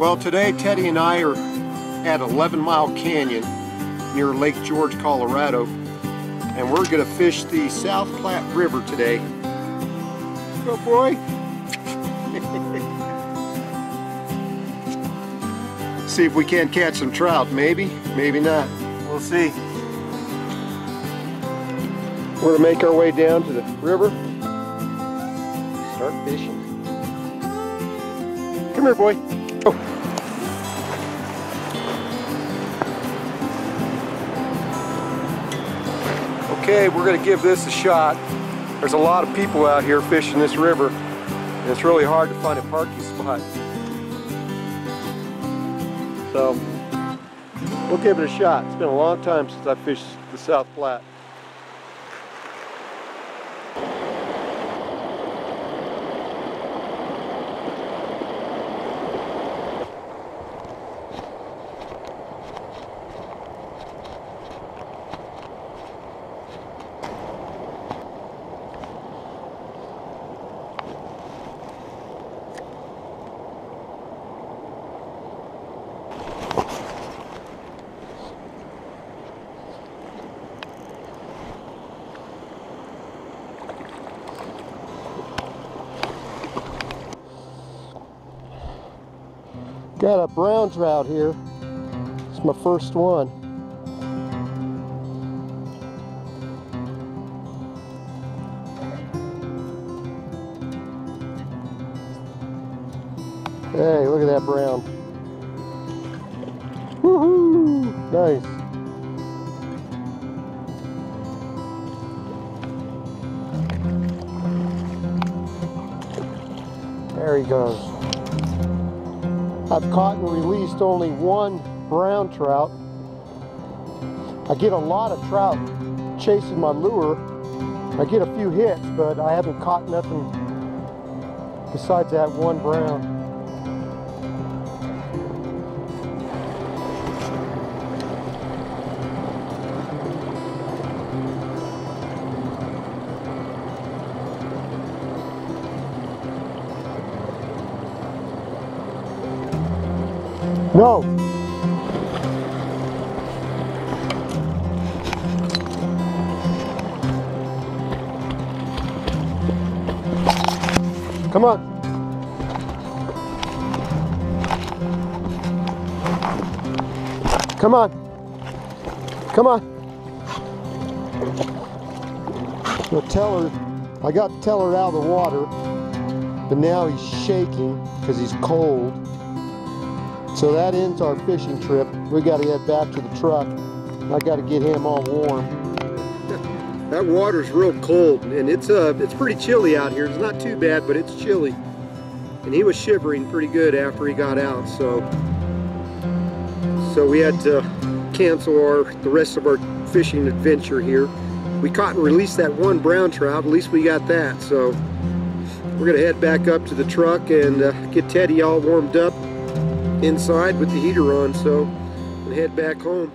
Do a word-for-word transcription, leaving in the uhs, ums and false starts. Well, today Teddy and I are at Eleven Mile Canyon near Lake George, Colorado, and we're gonna fish the South Platte River today. Go boy! See if we can't catch some trout, maybe, maybe not. We'll see. We're gonna make our way down to the river. Start fishing. Come here, boy. Oh. Okay, we're gonna give this a shot. There's a lot of people out here fishing this river, and it's really hard to find a parking spot. So, we'll give it a shot. It's been a long time since I fished the South Platte. Got a brown trout here. It's my first one. Hey, look at that brown. Woohoo! Nice. There he goes. I've caught and released only one brown trout. I get a lot of trout chasing my lure. I get a few hits, but I haven't caught nothing besides that one brown. No. Come on. Come on. Come on. We'll tell her. I got to tell her out of the water, but now he's shaking because he's cold. So that ends our fishing trip. We got to head back to the truck. I got to get him all warm. That water's real cold, and it's uh, it's pretty chilly out here. It's not too bad, but it's chilly. And he was shivering pretty good after he got out. So, so we had to cancel our the rest of our fishing adventure here. We caught and released that one brown trout. At least we got that. So, we're gonna head back up to the truck and uh, get Teddy all warmed up Inside with the heater on, so I'm gonna head back home.